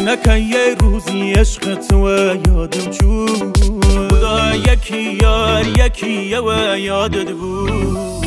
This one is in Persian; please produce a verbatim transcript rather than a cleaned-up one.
نکن یه روزی عشقت و یادم چون خدا یکی یار یکی و یادت بود.